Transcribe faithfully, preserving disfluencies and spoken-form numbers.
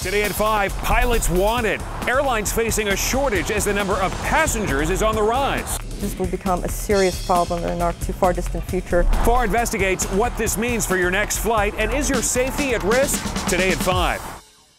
Today at five, pilots wanted. Airlines facing a shortage as the number of passengers is on the rise. This will become a serious problem in our too far distant future. F A R investigates what this means for your next flight, and is your safety at risk? Today at five.